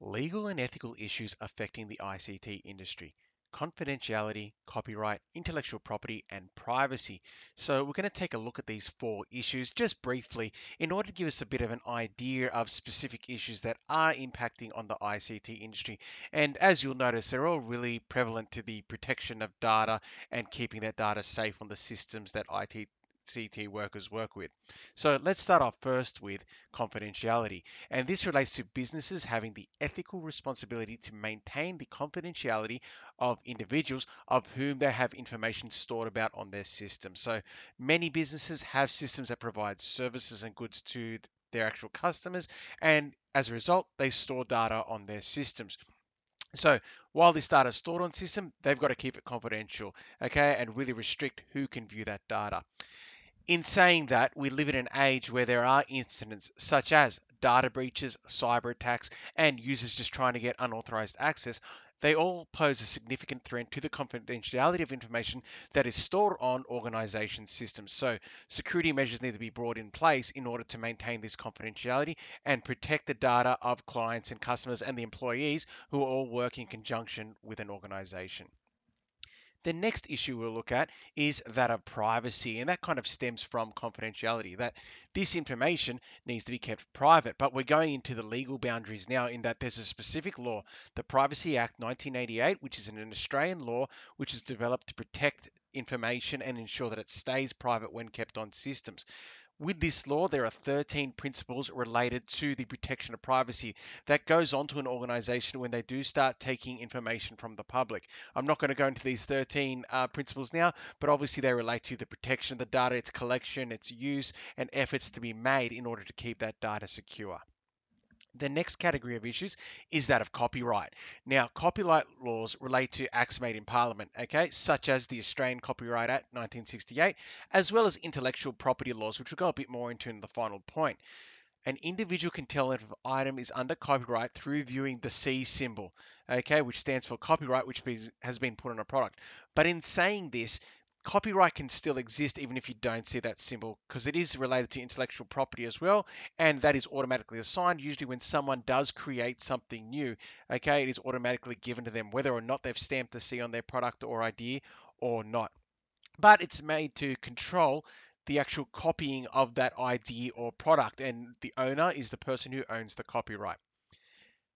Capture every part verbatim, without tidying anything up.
Legal and ethical issues affecting the I C T industry, confidentiality, copyright, intellectual property, and privacy. So we're going to take a look at these four issues just briefly in order to give us a bit of an idea of specific issues that are impacting on the I C T industry. And as you'll notice, they're all really prevalent to the protection of data and keeping that data safe on the systems that I C T workers work with. So let's start off first with confidentiality, and this relates to businesses having the ethical responsibility to maintain the confidentiality of individuals of whom they have information stored about on their system. So many businesses have systems that provide services and goods to their actual customers, and as a result they store data on their systems. So while this data is stored on system, they've got to keep it confidential, okay, and really restrict who can view that data. In saying that, we live in an age where there are incidents such as data breaches, cyber attacks, and users just trying to get unauthorized access. They all pose a significant threat to the confidentiality of information that is stored on organization systems. So security measures need to be brought in place in order to maintain this confidentiality and protect the data of clients and customers and the employees who all work in conjunction with an organization. The next issue we'll look at is that of privacy, and that kind of stems from confidentiality, that this information needs to be kept private. But we're going into the legal boundaries now, in that there's a specific law, the Privacy Act nineteen eighty-eight, which is an Australian law which is developed to protect information and ensure that it stays private when kept on systems. With this law, there are thirteen principles related to the protection of privacy that goes on to an organization when they do start taking information from the public. I'm not going to go into these thirteen uh, principles now, but obviously they relate to the protection of the data, its collection, its use, and efforts to be made in order to keep that data secure. The next category of issues is that of copyright. Now, copyright laws relate to acts made in Parliament, okay, such as the Australian Copyright Act nineteen sixty-eight, as well as intellectual property laws, which we'll go a bit more into in the final point. An individual can tell if an item is under copyright through viewing the C symbol, okay, which stands for copyright, which has been put on a product. But in saying this, copyright can still exist even if you don't see that symbol, because it is related to intellectual property as well, and that is automatically assigned. Usually when someone does create something new, okay, it is automatically given to them, whether or not they've stamped the C on their product or idea or not. But it's made to control the actual copying of that idea or product, and the owner is the person who owns the copyright.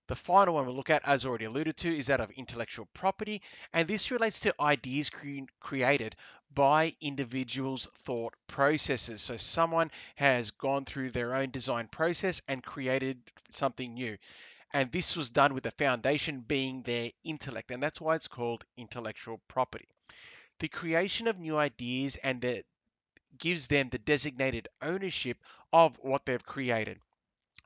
The final one we'll look at, as already alluded to, is that of intellectual property, and this relates to ideas cre created by individuals' thought processes. So someone has gone through their own design process and created something new, and this was done with the foundation being their intellect, and that's why it's called intellectual property. The creation of new ideas and that gives them the designated ownership of what they've created.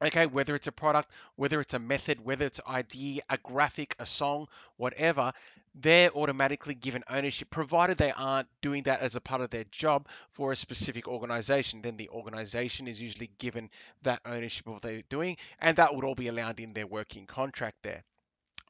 Okay, whether it's a product, whether it's a method, whether it's an idea, a graphic, a song, whatever, they're automatically given ownership, provided they aren't doing that as a part of their job for a specific organization. Then the organization is usually given that ownership of what they're doing, and that would all be allowed in their working contract there.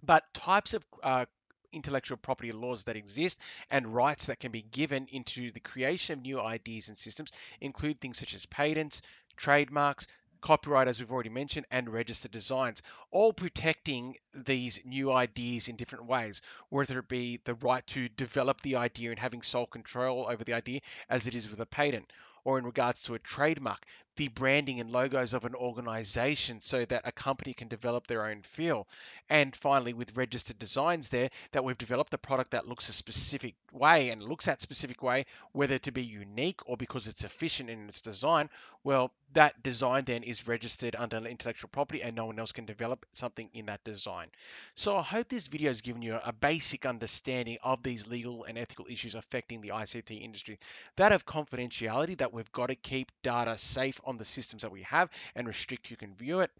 But types of uh, intellectual property laws that exist and rights that can be given into the creation of new ideas and systems include things such as patents, trademarks, copyright, as we've already mentioned, and registered designs, all protecting these new ideas in different ways, whether it be the right to develop the idea and having sole control over the idea, as it is with a patent, or in regards to a trademark, the branding and logos of an organization so that a company can develop their own feel. And finally, with registered designs there, that we've developed a product that looks a specific way and looks that specific way, whether to be unique or because it's efficient in its design. Well, that design then is registered under intellectual property and no one else can develop something in that design. So I hope this video has given you a basic understanding of these legal and ethical issues affecting the I C T industry. That of confidentiality, that we've got to keep data safe on the systems that we have and restrict who can view it.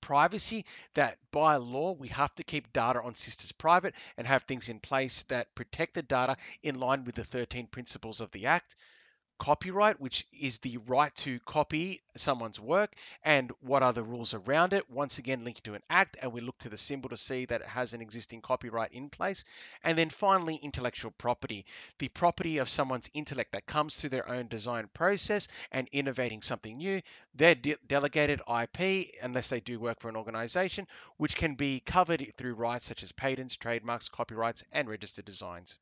Privacy, that by law we have to keep data on systems private and have things in place that protect the data in line with the thirteen principles of the Act. copyright, which is the right to copy someone's work, and what are the rules around it. Once again, linked to an act, and we look to the symbol to see that it has an existing copyright in place. And then finally, intellectual property, the property of someone's intellect that comes through their own design process and innovating something new. They're de- delegated I P, unless they do work for an organization, which can be covered through rights such as patents, trademarks, copyrights, and registered designs.